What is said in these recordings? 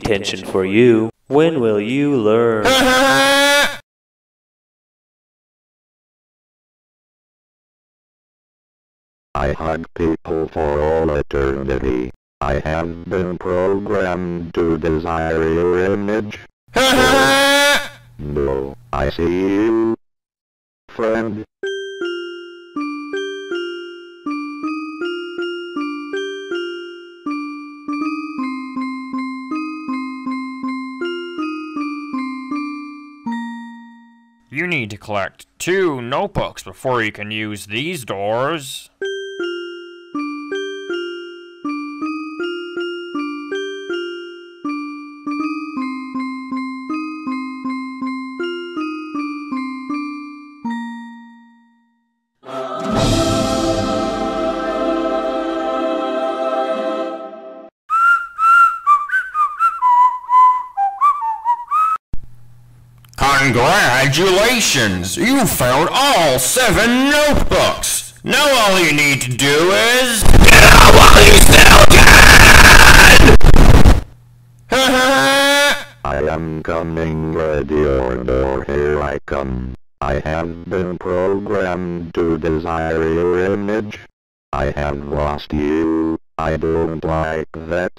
detention for you. When will you learn? I hug people for all eternity. I have been programmed to desire your image. No, I see you, friend. You need to collect 2 notebooks before you can use these doors. Congratulations! You found all 7 notebooks! Now all you need to do is... get out while you still can! I am coming, ready your door, here I come. I have been programmed to desire your image. I have lost you. I don't like that.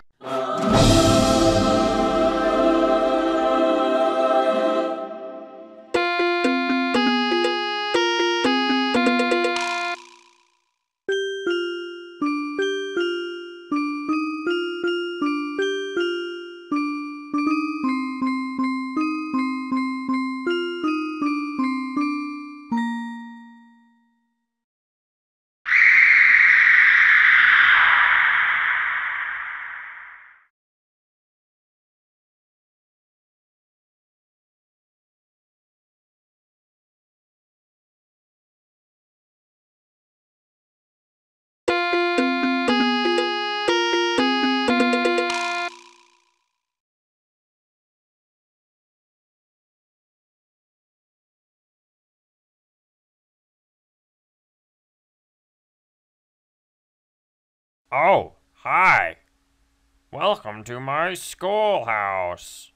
Oh, hi. Welcome to my schoolhouse.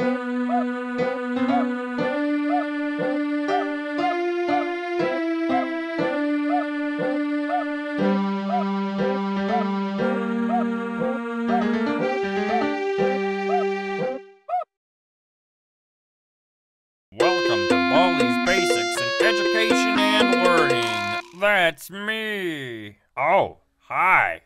Welcome to Baldi's Basics in Education and Learning. That's me. Oh, hi.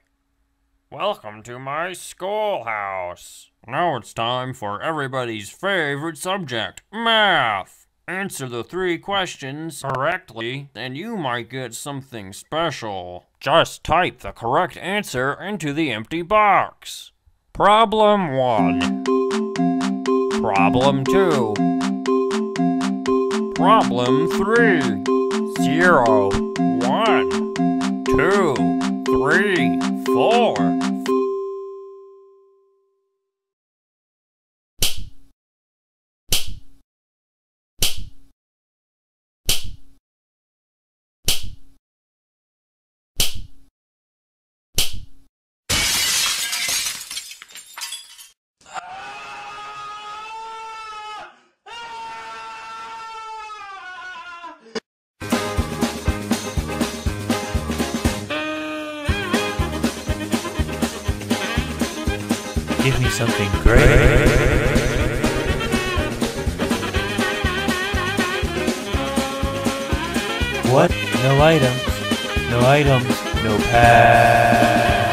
Welcome to my schoolhouse. Now it's time for everybody's favorite subject, math. Answer the 3 questions correctly, and you might get something special. Just type the correct answer into the empty box. Problem 1. Problem 2. Problem 3, 0, 1, 2, 3, 4. Give me something great. What? No items. No items. No pass.